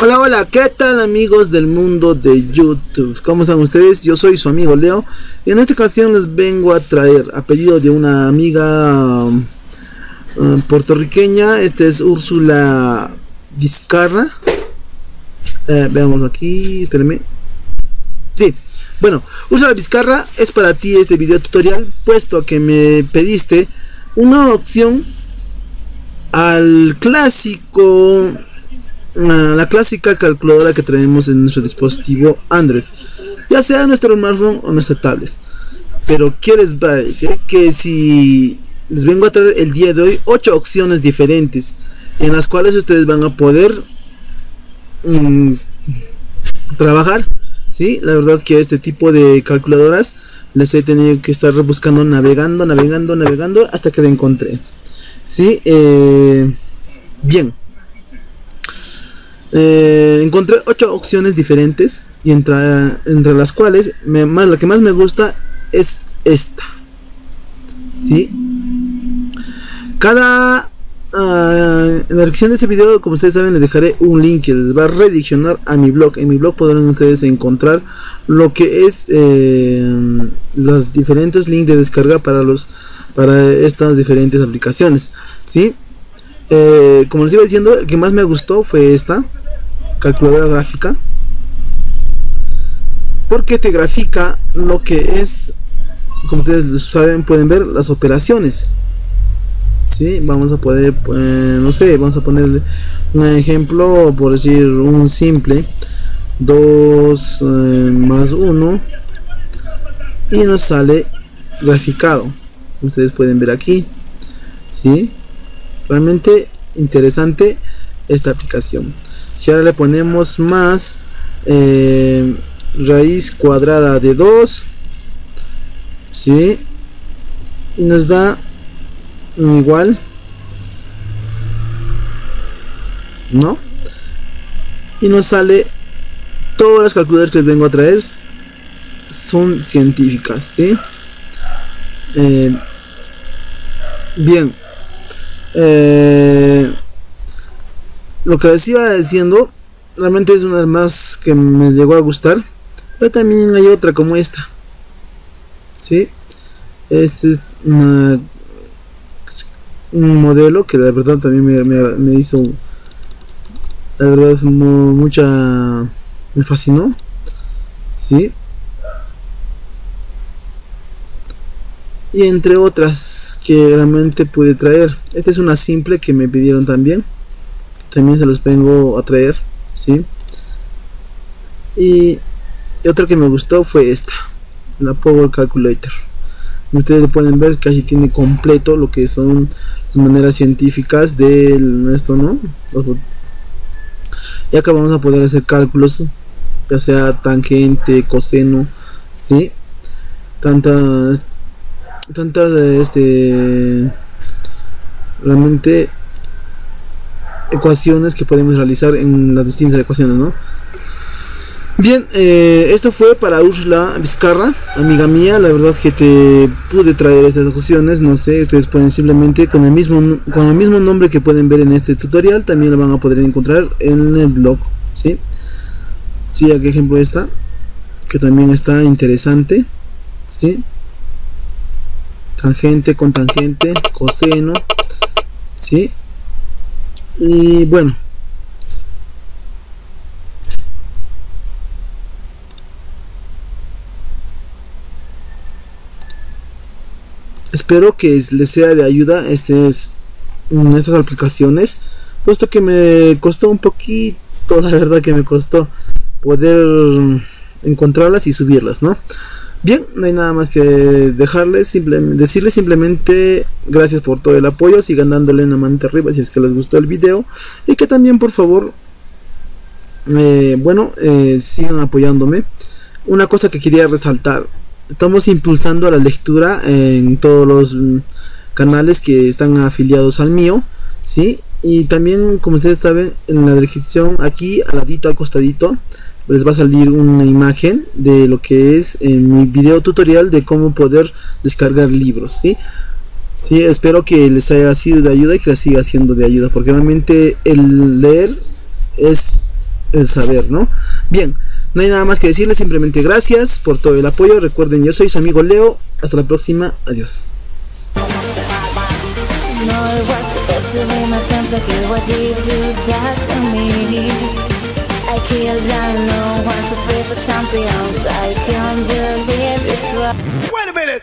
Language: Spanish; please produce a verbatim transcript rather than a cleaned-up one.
Hola, hola, ¿qué tal amigos del mundo de YouTube? ¿Cómo están ustedes? Yo soy su amigo Leo y en esta ocasión les vengo a traer, a pedido de una amiga uh, puertorriqueña, esta es Úrsula Vizcarra. Eh, veamos aquí, espérenme. Sí, bueno, Úrsula Vizcarra, es para ti este video tutorial, puesto que me pediste una opción al clásico... la clásica calculadora que traemos en nuestro dispositivo Android, ya sea nuestro smartphone o nuestra tablet. Pero ¿qué les parece que si les vengo a traer el día de hoy ocho opciones diferentes en las cuales ustedes van a poder mmm, trabajar? ¿Sí? La verdad que este tipo de calculadoras les he tenido que estar buscando, navegando, navegando, navegando hasta que la encontré. ¿Sí? Eh, bien. Eh, encontré ocho opciones diferentes y entre, entre las cuales me, más, la que más me gusta es esta. ¿Sí? Cada uh, en la descripción de este video, como ustedes saben, les dejaré un link que les va a redireccionar a mi blog. En mi blog podrán ustedes encontrar lo que es eh, los diferentes links de descarga para los para estas diferentes aplicaciones. ¿Sí? Eh, como les iba diciendo, el que más me gustó fue esta calculadora gráfica, porque te grafica lo que es, como ustedes saben, pueden ver las operaciones. ¿Sí? Vamos a poder, eh, no sé, vamos a poner un ejemplo, por decir un simple dos eh, más uno, y nos sale graficado, como ustedes pueden ver aquí. ¿Sí? Realmente interesante esta aplicación. Si ahora le ponemos más eh, raíz cuadrada de dos, ¿sí? Y nos da igual, ¿no? Y nos sale, todas las calculadoras que les vengo a traer son científicas, ¿sí? Eh, bien. Eh, lo que les iba diciendo, realmente es una de más que me llegó a gustar, pero también hay otra como esta. ¿Sí? Este es una, un modelo que la verdad también me, me, me hizo, la verdad es mo, mucha, me fascinó. ¿Sí? Y entre otras que realmente pude traer. Esta es una simple que me pidieron también. También se los vengo a traer. ¿Sí? Y otra que me gustó fue esta, la Power Calculator. Ustedes pueden ver que aquí tiene completo lo que son las maneras científicas de esto, ¿no? Y acá vamos a poder hacer cálculos, ya sea tangente, coseno. ¿Sí? Tantas... tantas este realmente ecuaciones que podemos realizar en las distintas ecuaciones, ¿no? Bien, eh, esto fue para Úrsula Vizcarra, amiga mía. La verdad que te pude traer estas opciones. No sé, ustedes pueden simplemente con el mismo con el mismo nombre que pueden ver en este tutorial, también lo van a poder encontrar en el blog. Sí, sí, aquí ejemplo esta, que también está interesante. Sí. Tangente, con tangente, coseno. ¿Sí? Y bueno, espero que les sea de ayuda estas, estas aplicaciones, puesto que me costó un poquito, la verdad que me costó poder encontrarlas y subirlas, ¿no? Bien, no hay nada más que dejarles, simplemente, decirles simplemente gracias por todo el apoyo, sigan dándole una manita arriba si es que les gustó el video, y que también por favor, eh, bueno, eh, sigan apoyándome. Una cosa que quería resaltar, estamos impulsando la lectura en todos los canales que están afiliados al mío, ¿sí? Y también, como ustedes saben, en la descripción aquí, al ladito, al costadito, les va a salir una imagen de lo que es eh, mi video tutorial de cómo poder descargar libros. ¿Sí? Sí, espero que les haya sido de ayuda y que les siga siendo de ayuda, porque realmente el leer es el saber, ¿no? Bien, no hay nada más que decirles, simplemente gracias por todo el apoyo. Recuerden, yo soy su amigo Leo. Hasta la próxima, adiós. Wait a minute!